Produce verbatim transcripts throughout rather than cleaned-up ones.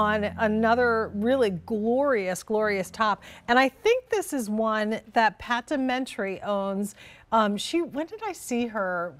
On another really glorious, glorious top. And I think this is one that Pat Dementry owns. Um, she, when did I see her?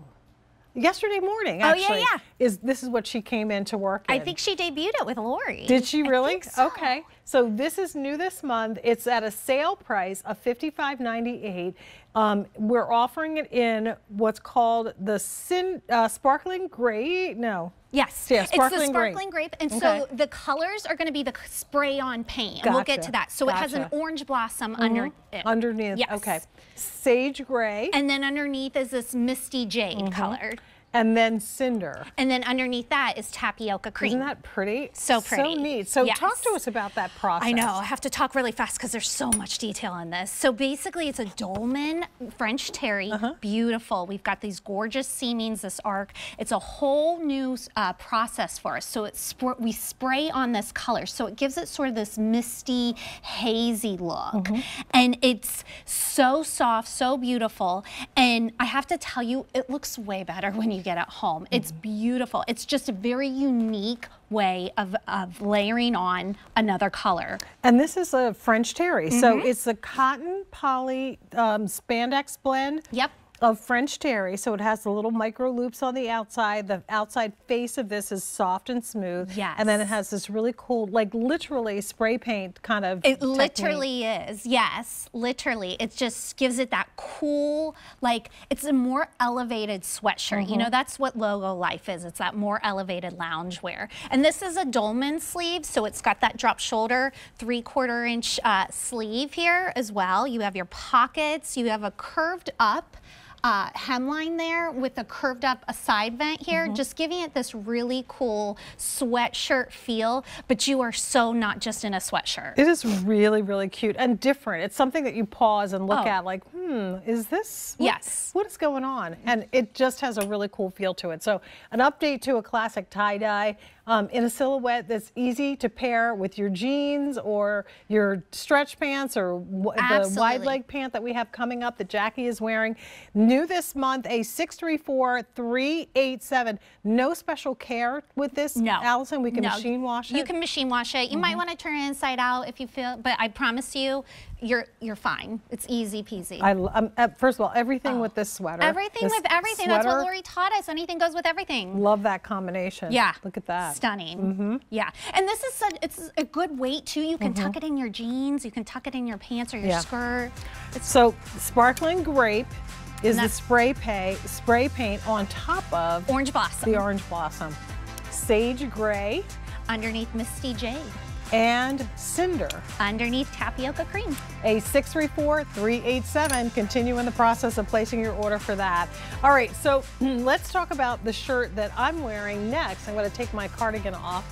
Yesterday morning, actually. Oh, yeah, yeah. Is, this is what she came in to work in. I think she debuted it with Lori. Did she really? I think so. Okay. So this is new this month. It's at a sale price of fifty-five ninety-eight. Um, we're offering it in what's called the sin, uh, sparkling grape. No. Yes. Yeah, sparkling it's the sparkling grape. grape. And okay. so the colors are going to be the spray-on paint. Gotcha. We'll get to that. So gotcha. It has an orange blossom mm-hmm. under it. Underneath. Yes. Okay. Sage gray. And then underneath is this misty jade mm-hmm. color. And then cinder. And then underneath that is tapioca cream. Isn't that pretty? So pretty. So neat. So yes. Talk to us about that process. I know. I have to talk really fast because there's so much detail in this. So basically it's a dolman French terry. Uh-huh. Beautiful. We've got these gorgeous seamings, this arc. It's a whole new uh, process for us. So it's sp we spray on this color. So it gives it sort of this misty, hazy look. Mm-hmm. And it's so soft, so beautiful. And I have to tell you, it looks way better when you get at home. It's beautiful. It's just a very unique way of, of layering on another color. And this is a French terry. Mm-hmm. So it's a cotton poly um, spandex blend. Yep. Of French terry, so it has the little micro loops on the outside. The outside face of this is soft and smooth. Yes. And then it has this really cool, like literally spray paint kind of It technique. literally is, yes, literally. It just gives it that cool, like it's a more elevated sweatshirt. Mm-hmm. You know, that's what Logo Life is. It's that more elevated loungewear. And this is a dolman sleeve, so it's got that drop shoulder, three quarter inch uh, sleeve here as well. You have your pockets, you have a curved up Uh, hemline there with a curved up a side vent here, mm-hmm. just giving it this really cool sweatshirt feel, but you are so not just in a sweatshirt. It is really, really cute and different. It's something that you pause and look oh. at like, hmm, is this? What, yes. What is going on? And it just has a really cool feel to it. So an update to a classic tie-dye um, in a silhouette that's easy to pair with your jeans or your stretch pants or Absolutely. the wide leg pant that we have coming up that Jackie is wearing. New this month, a six three four, three eight seven. No special care with this, no. Allison? We can no. machine wash it? You can machine wash it. You mm-hmm. might want to turn it inside out if you feel, but I promise you, you're you're fine. It's easy peasy. I, um, first of all, everything oh. with this sweater. Everything this with everything. Sweater. That's what Lori taught us. Anything goes with everything. Love that combination. Yeah. Look at that. Stunning. Mm-hmm. Yeah. And this is such, it's a good weight, too. You can mm-hmm. tuck it in your jeans. You can tuck it in your pants or your yeah. skirt. It's so sparkling grape. Is the spray pay, spray paint on top of orange blossom. The orange blossom, sage gray, underneath misty jade, and cinder underneath tapioca cream. A six three four, three eight seven. Continue in the process of placing your order for that. All right, so let's talk about the shirt that I'm wearing next. I'm going to take my cardigan off.